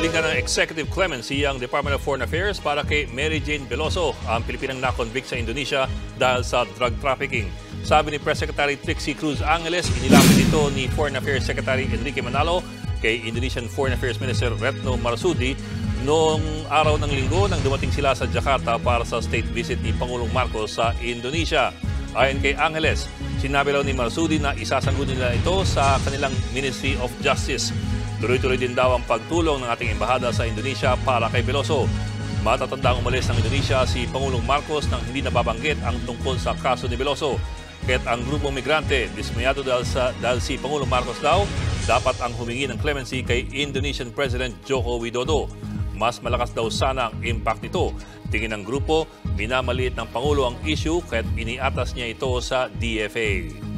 Humiling ng executive clemency ang Department of Foreign Affairs para kay Mary Jane Veloso, ang Pilipinang na-convict sa Indonesia dahil sa drug trafficking. Sabi ni Press Secretary Trixie Cruz Angeles, inilapit ito ni Foreign Affairs Secretary Enrique Manalo kay Indonesian Foreign Affairs Minister Retno Marsudi noong araw ng Linggo nang dumating sila sa Jakarta para sa state visit ni Pangulong Marcos sa Indonesia. Ayon kay Angeles, sinabi raw ni Marsudi na isasanggol nila ito sa kanilang Ministry of Justice. Tuloy-tuloy din daw ang pagtulong ng ating embahada sa Indonesia para kay Veloso. Matatandang umalis ng Indonesia si Pangulong Marcos nang hindi nababanggit ang tungkol sa kaso ni Veloso. Kaya't ang grupong migrante, dismayado dahil si Pangulong Marcos daw, dapat ang humingi ng clemency kay Indonesian President Joko Widodo. Mas malakas daw sana ang impact nito. Tingin ng grupo, minamaliit ng Pangulo ang issue kaya't iniatas niya ito sa DFA.